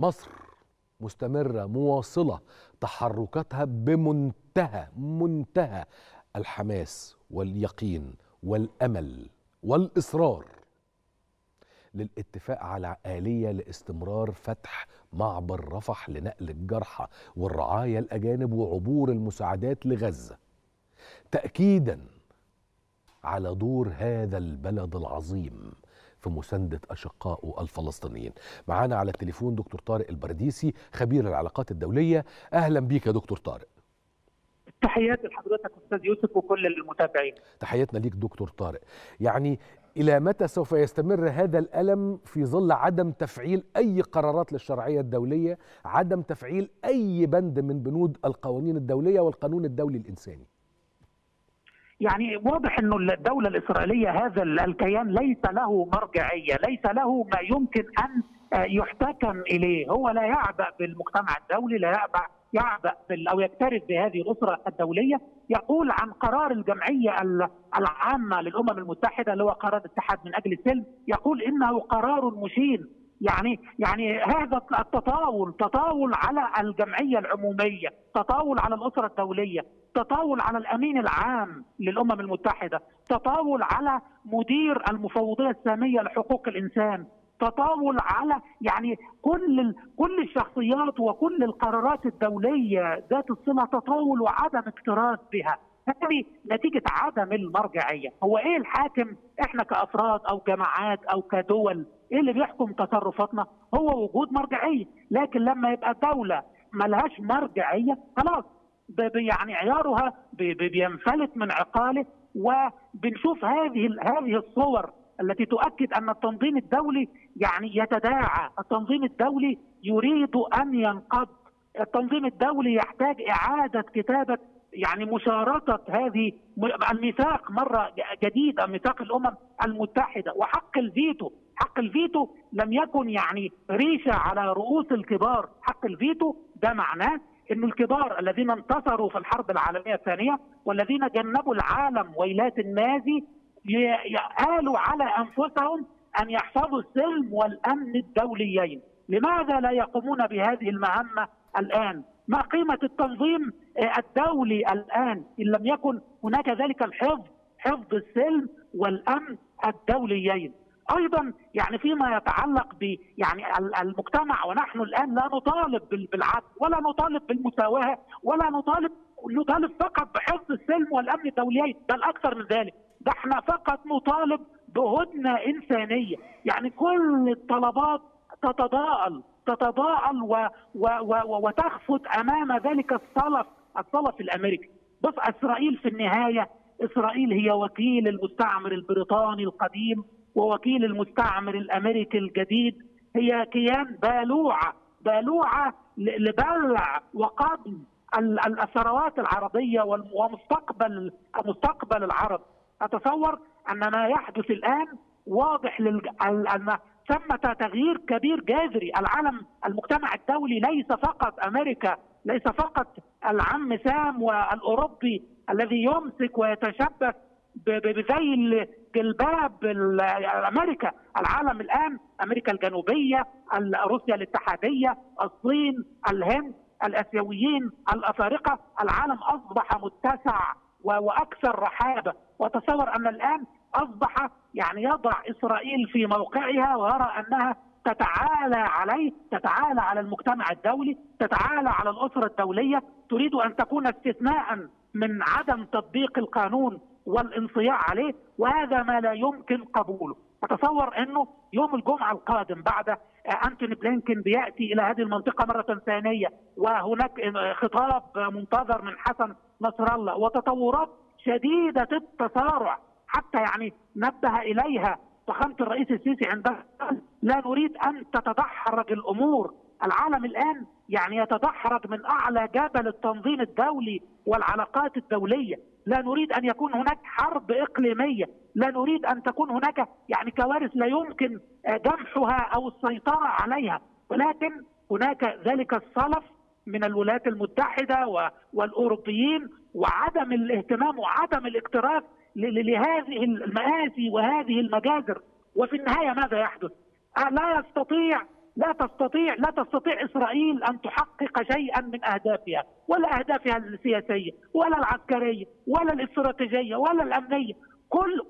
مصر مستمرة مواصلة تحركاتها بمنتهى الحماس واليقين والأمل والإصرار للاتفاق على آلية لاستمرار فتح معبر رفح لنقل الجرحى والرعايا الأجانب وعبور المساعدات لغزة، تأكيدا على دور هذا البلد العظيم في مساندة أشقائه الفلسطينيين. معانا على التليفون دكتور طارق البرديسي خبير العلاقات الدولية. أهلا بيك يا دكتور طارق. تحياتي لحضرتك أستاذ يوسف وكل المتابعين. تحياتنا ليك دكتور طارق. يعني إلى متى سوف يستمر هذا الألم في ظل عدم تفعيل أي قرارات للشرعية الدولية، عدم تفعيل أي بند من بنود القوانين الدولية والقانون الدولي الإنساني؟ يعني واضح أنه الدولة الإسرائيلية هذا الكيان ليس له مرجعية، ليس له ما يمكن أن يحتكم إليه. هو لا يعبأ بالمجتمع الدولي، لا يعبأ أو يكترث بهذه الأسرة الدولية. يقول عن قرار الجمعية العامة للأمم المتحدة اللي هو قرار الاتحاد من أجل السلم، يقول إنه قرار مشين. يعني هذا التطاول، تطاول على الجمعية العمومية، تطاول على الأسرة الدولية، تطاول على الأمين العام للأمم المتحدة، تطاول على مدير المفوضية السامية لحقوق الإنسان، تطاول على كل الشخصيات وكل القرارات الدولية ذات الصلة، تطاول وعدم اكتراث بها. هذه نتيجة عدم المرجعية. هو إيه الحاكم؟ إحنا كأفراد أو جماعات أو كدول إيه اللي بيحكم تصرفاتنا؟ هو وجود مرجعية. لكن لما يبقى دولة ملهاش مرجعية خلاص عيارها بينفلت من عقاله. وبنشوف هذه الصور التي تؤكد أن التنظيم الدولي يتداعى. التنظيم الدولي يريد أن ينقض. التنظيم الدولي يحتاج إعادة كتابة مشارطة هذه الميثاق مرة جديدة، ميثاق الأمم المتحدة وحق الفيتو. حق الفيتو لم يكن ريشة على رؤوس الكبار. حق الفيتو ده معناه إن الكبار الذين انتصروا في الحرب العالمية الثانية والذين جنبوا العالم ويلات النازي قالوا على أنفسهم أن يحفظوا السلم والأمن الدوليين. لماذا لا يقومون بهذه المهمة الآن؟ ما قيمة التنظيم الدولي الآن إن لم يكن هناك ذلك الحفظ، حفظ السلم والأمن الدوليين؟ أيضا فيما يتعلق ب المجتمع، ونحن الآن لا نطالب بالعدل ولا نطالب بالمساواة ولا نطالب فقط بحفظ السلم والأمن الدوليين، بل أكثر من ذلك. ده احنا فقط نطالب بهدنة إنسانية. كل الطلبات تتضاءل وتخفت أمام ذلك الصلف الأمريكي. بس إسرائيل في النهاية، إسرائيل هي وكيل المستعمر البريطاني القديم ووكيل المستعمر الأمريكي الجديد. هي كيان بالوعة لبلع وقبل الثروات العربية ومستقبل العرب. أتصور أن ما يحدث الآن واضح أن ثمة تغيير كبير جذري. العالم، المجتمع الدولي ليس فقط أمريكا، ليس فقط العم سام والأوروبي الذي يمسك ويتشبث بذيل جلباب أمريكا. العالم الآن أمريكا الجنوبية، روسيا الاتحادية، الصين، الهند، الآسيويين، الأفارقة. العالم أصبح متسع وأكثر رحابة. وتصور أن الآن أصبح يضع إسرائيل في موقعها ويرى أنها تتعالى عليه، تتعالى على المجتمع الدولي، تتعالى على الأسرة الدولية. تريد أن تكون استثناء من عدم تطبيق القانون والانصياع عليه، وهذا ما لا يمكن قبوله. أتصور أنه يوم الجمعة القادم بعد أنتوني بلينكن بيأتي إلى هذه المنطقة مرة ثانية، وهناك خطاب منتظر من حسن نصر الله وتطورات شديدة التسارع حتى نبه إليها فخامة الرئيس السيسي عندما قال لا نريد أن تتدحرج الأمور. العالم الآن يتدحرج من أعلى جبل التنظيم الدولي والعلاقات الدولية. لا نريد أن يكون هناك حرب إقليمية، لا نريد أن تكون هناك كوارث لا يمكن جمحها أو السيطرة عليها. ولكن هناك ذلك الصلف من الولايات المتحدة والأوروبيين وعدم الاهتمام وعدم الاكتراث لهذه المآسي وهذه المجازر. وفي النهاية ماذا يحدث؟ لا يستطيع لا تستطيع إسرائيل أن تحقق شيئا من أهدافها، ولا أهدافها السياسية ولا العسكرية ولا الاستراتيجية ولا الأمنية.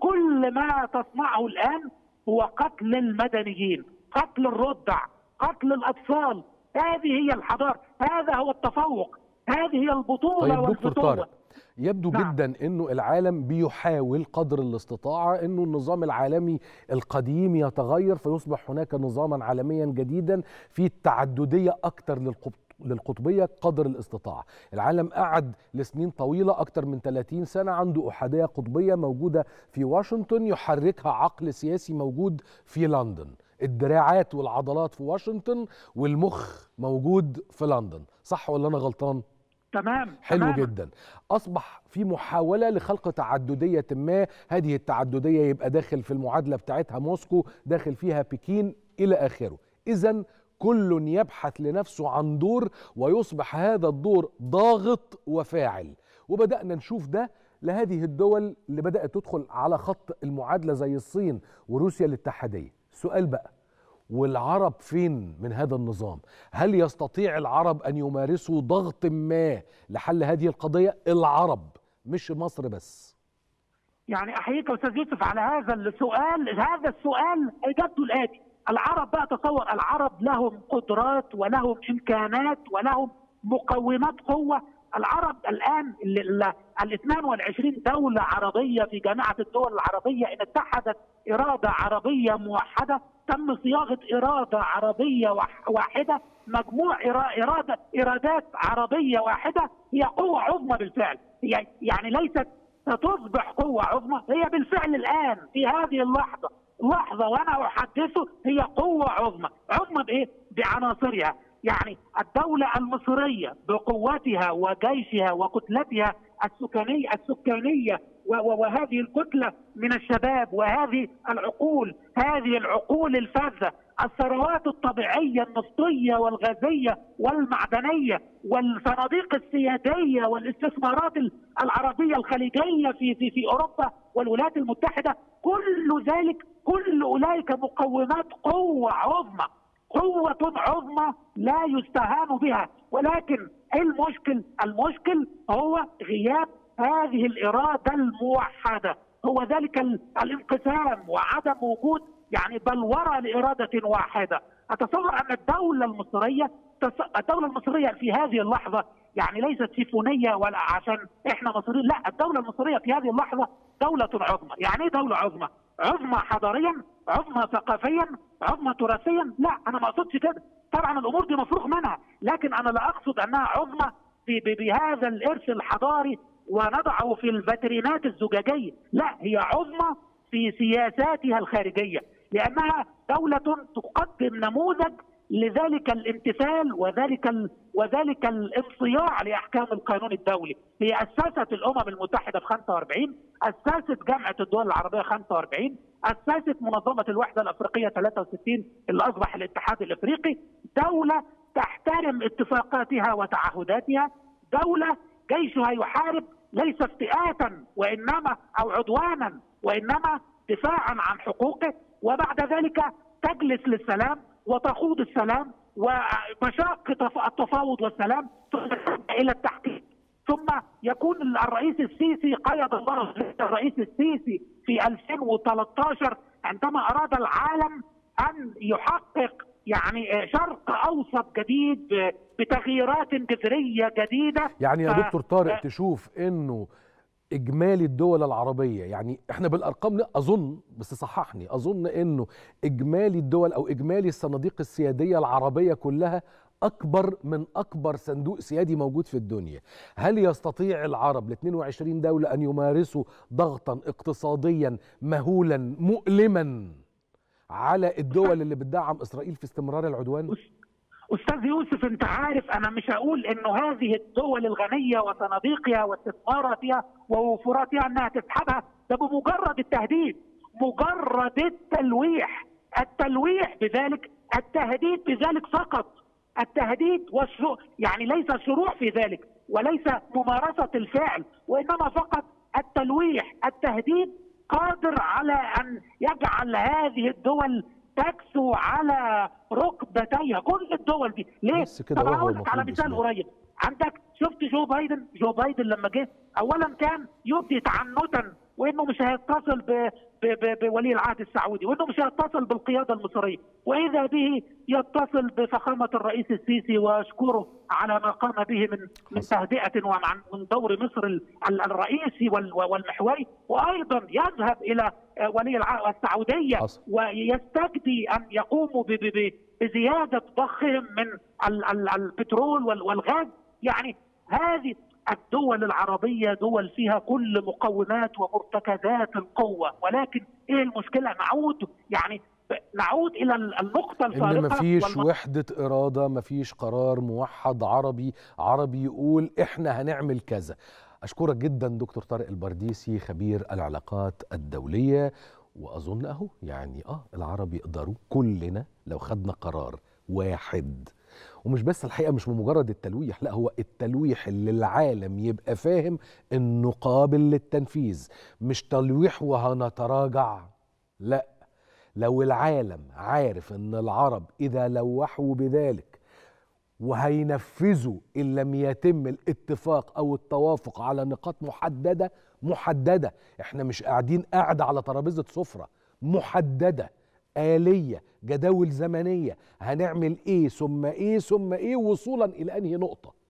كل ما تصنعه الآن هو قتل المدنيين، قتل الرضع، قتل الأطفال. هذه هي الحضارة، هذا هو التفوق، هذه هي البطولة. طيب دكتور طارق، يبدو جدا أنه العالم بيحاول قدر الاستطاعة أنه النظام العالمي القديم يتغير فيصبح هناك نظاما عالميا جديدا في تعددية أكثر للقطبية قدر الاستطاعة. العالم قعد لسنين طويلة أكثر من 30 سنة عنده أحادية قطبية موجودة في واشنطن يحركها عقل سياسي موجود في لندن. الدراعات والعضلات في واشنطن والمخ موجود في لندن، صح ولا أنا غلطان؟ تمام. حلو جدا. أصبح في محاولة لخلق تعددية ما، هذه التعددية يبقى داخل في المعادلة بتاعتها موسكو، داخل فيها بكين إلى آخره. إذن كل يبحث لنفسه عن دور ويصبح هذا الدور ضاغط وفاعل، وبدأنا نشوف ده لهذه الدول اللي بدأت تدخل على خط المعادلة زي الصين وروسيا الاتحادية. سؤال بقى، والعرب فين من هذا النظام؟ هل يستطيع العرب أن يمارسوا ضغط ما لحل هذه القضية؟ العرب مش مصر بس. يعني أحييك أستاذ يوسف على هذا السؤال. هذا السؤال إجابته الآتي: العرب بقى، تصور العرب لهم قدرات ولهم إمكانات ولهم مقومات قوة. العرب الآن 22 دولة عربية في جامعة الدول العربية إن اتحدت إرادة عربية موحدة. تم صياغة إرادة عربية واحدة، مجموع إرادات عربية واحدة، هي قوة عظمى بالفعل. يعني ليست ستصبح قوة عظمى، هي بالفعل الآن في هذه اللحظة وأنا أحدثه هي قوة عظمى. عظمى بإيه؟ بعناصرها. يعني الدولة المصرية بقوتها وجيشها وكتلتها السكانية وهذه الكتلة من الشباب وهذه العقول، هذه العقول الفذة، الثروات الطبيعية النفطية والغازية والمعدنية والصناديق السيادية والاستثمارات العربية الخليجية في أوروبا والولايات المتحدة، كل أولئك مقومات قوة عظمى، قوة عظمى لا يستهان بها. ولكن المشكل هو غياب هذه الإرادة الموحدة، هو ذلك الانقسام وعدم وجود بلورة لإرادة واحدة. أتصور أن الدولة المصرية في هذه اللحظة ليست سيفونية ولا عشان إحنا مصريين، لا، الدولة المصرية في هذه اللحظة دولة عظمى. يعني إيه دولة عظمى؟ عظمى حضاريا، عظمى ثقافيا، عظمى تراثيا؟ لا، أنا ما أقصدش كده، طبعا الأمور دي مفروغ منها، لكن أنا لا أقصد أنها عظمى بهذا الإرث الحضاري ونضعه في الفترينات الزجاجية، لا، هي عظمى في سياساتها الخارجية، لأنها دولة تقدم نموذج لذلك الامتثال وذلك الانصياع لأحكام القانون الدولي. هي أسست الأمم المتحدة في 45، أسست جامعة الدول العربية 45، أسست منظمة الوحدة الأفريقية 63 اللي أصبح الاتحاد الأفريقي. دولة تحترم اتفاقاتها وتعهداتها، دولة جيشها يحارب ليس افتئاتا وإنما أو عدوانا وإنما دفاعا عن حقوقه، وبعد ذلك تجلس للسلام وتخوض السلام ومشاق التفاوض والسلام إلى التحقيق. ثم يكون الرئيس السيسي قيد الضرب، الرئيس السيسي في 2013 عندما أراد العالم أن يحقق شرق أوسط جديد بتغييرات جذرية جديدة. يعني يا دكتور طارق تشوف أنه إجمالي الدول العربية، يعني إحنا بالأرقام أظن، بس صححني، أظن أنه إجمالي الدول أو إجمالي الصناديق السيادية العربية كلها أكبر من أكبر صندوق سيادي موجود في الدنيا. هل يستطيع العرب ال22 دولة أن يمارسوا ضغطا اقتصاديا مهولا مؤلما على الدول اللي بتدعم إسرائيل في استمرار العدوان؟ أستاذ يوسف أنت عارف أنا مش هقول إنه هذه الدول الغنية وصناديقها واستثماراتها ووفراتها أنها تسحبها، ده بمجرد التهديد، مجرد التلويح بذلك، التهديد بذلك فقط، التهديد والشروع، ليس شروع في ذلك وليس ممارسة الفعل وإنما فقط التلويح. التهديد قادر على أن يجعل هذه الدول تكسو على ركبتيها كل الدول دي. ليه؟ طب هقول لك على مثال قريب. عندك شفت جو بايدن لما جه اولا كان يبدي تعنتا وانه مش هيتصل بولي العهد السعودي وانه مش هيتصل بالقياده المصريه، واذا به يتصل بفخامه الرئيس السيسي واشكره على ما قام به من تهدئه ومن دور مصر الرئيسي والمحوري، وايضا يذهب الى ولي العهد السعوديه ويستجدي ان يقوموا بزياده ضخهم من البترول والغاز. يعني هذه الدول العربية دول فيها كل مقومات ومرتكزات القوة، ولكن ايه المشكلة؟ نعود الى النقطة الفارقة ان مفيش وحدة إرادة، مفيش قرار موحد عربي يقول احنا هنعمل كذا. اشكرك جدا دكتور طارق البرديسي خبير العلاقات الدولية، واظن اهو يعني العرب يقدروا كلنا لو خدنا قرار واحد، ومش بس الحقيقة مش مجرد التلويح، لا هو التلويح اللي العالم يبقى فاهم انه قابل للتنفيذ، مش تلويح وهنتراجع، لا لو العالم عارف ان العرب اذا لوحوا بذلك وهينفذوا ان لم يتم الاتفاق او التوافق على نقاط محددة، احنا مش قاعدين قاعدة على ترابيزة سفرة محددة، آلية، جداول زمنية، هنعمل ايه ثم ايه ثم ايه وصولا الى انهي نقطة،